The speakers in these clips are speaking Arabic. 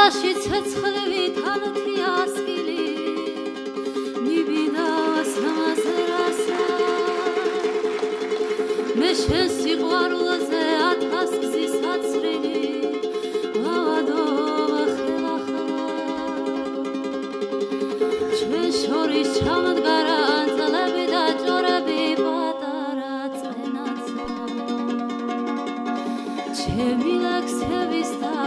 خلاشي تخلبي تالتي أسكلي نبينا سما سراسا مشهسي قارو زيات أسكزي ساتسرني وادو خلا خلا شمشوري شامد قرا أنزلبي دجوربي بدارات سناتا شميلك سبستا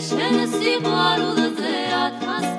شنو سيغوار ولا زيات